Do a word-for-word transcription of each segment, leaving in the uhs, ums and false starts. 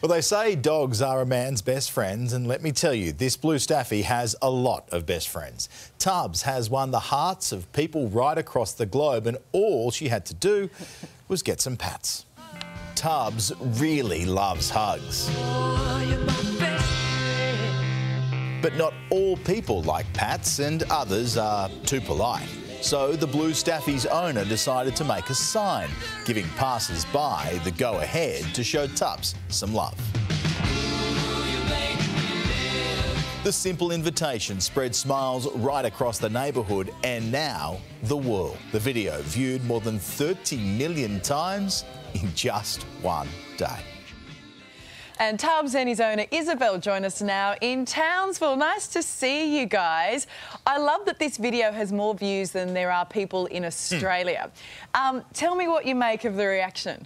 Well, they say dogs are a man's best friends, and let me tell you, this blue staffy has a lot of best friends. Tubbs has won the hearts of people right across the globe, and all she had to do was get some pats. Tubbs really loves hugs. But not all people like pats, and others are too polite. So the blue staffy's owner decided to make a sign, giving passers-by the go-ahead to show Tubbs some love. The simple invitation spread smiles right across the neighbourhood and now the world. The video viewed more than thirty million times in just one day. And Tubbs and his owner Isabel join us now in Townsville. Nice to see you guys. I love that this video has more views than there are people in Australia. Mm. Um, tell me what you make of the reaction.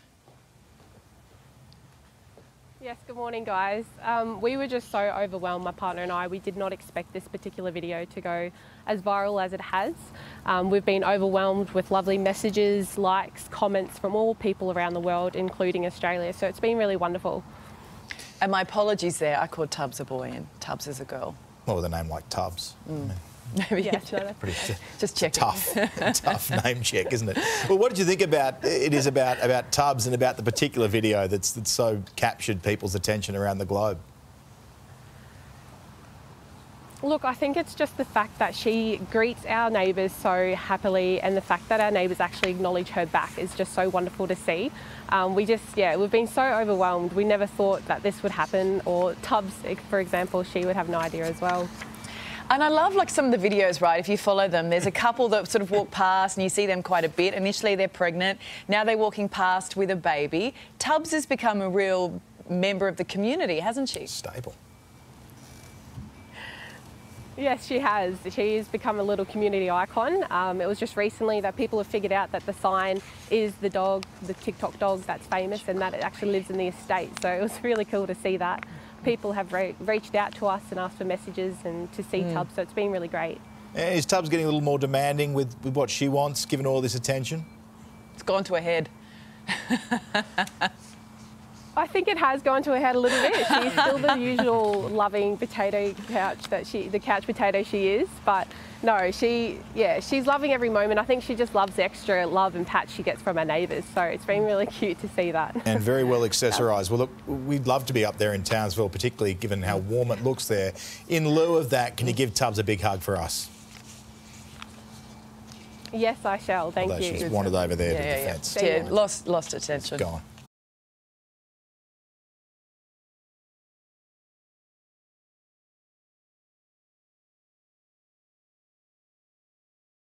Yes, good morning, guys. Um, we were just so overwhelmed, my partner and I. We did not expect this particular video to go as viral as it has. Um, we've been overwhelmed with lovely messages, likes, comments from all people around the world, including Australia. So it's been really wonderful. And my apologies there, I called Tubbs a boy and Tubbs is a girl. Well, with a name like Tubbs. Mm. I mean, yeah, yeah. Pretty, just check. Tough, tough name check, isn't it? Well, what did you think about it is about, about Tubbs and about the particular video that's, that's so captured people's attention around the globe? Look, I think it's just the fact that she greets our neighbours so happily, and the fact that our neighbours actually acknowledge her back is just so wonderful to see. Um, we just, yeah, we've been so overwhelmed. We never thought that this would happen, or Tubbs, for example, she would have no idea as well. And I love, like, some of the videos, right, if you follow them, there's a couple that sort of walk past and you see them quite a bit. Initially they're pregnant, now they're walking past with a baby. Tubbs has become a real member of the community, hasn't she? Stable. Yes, she has. She has become a little community icon. Um, it was just recently that people have figured out that the sign is the dog, the TikTok dog that's famous, and that it actually lives in the estate. So it was really cool to see that. People have re reached out to us and asked for messages and to see mm. Tubbs, so it's been really great. Is Tubbs getting a little more demanding with, with what she wants, given all this attention? It's gone to her head. I think it has gone to her head a little bit. She's still the usual loving potato couch that she, the couch potato she is, but no, she, yeah, she's loving every moment. I think she just loves the extra love and pats she gets from her neighbours, so it's been really cute to see that. And very well accessorised. Well, look, we'd love to be up there in Townsville, particularly given how warm it looks there. In lieu of that, can you give Tubbs a big hug for us? Yes, I shall. Thank Although you. She's wandered over there yeah, to yeah, the fence. Yeah, lost, lost attention. It's gone.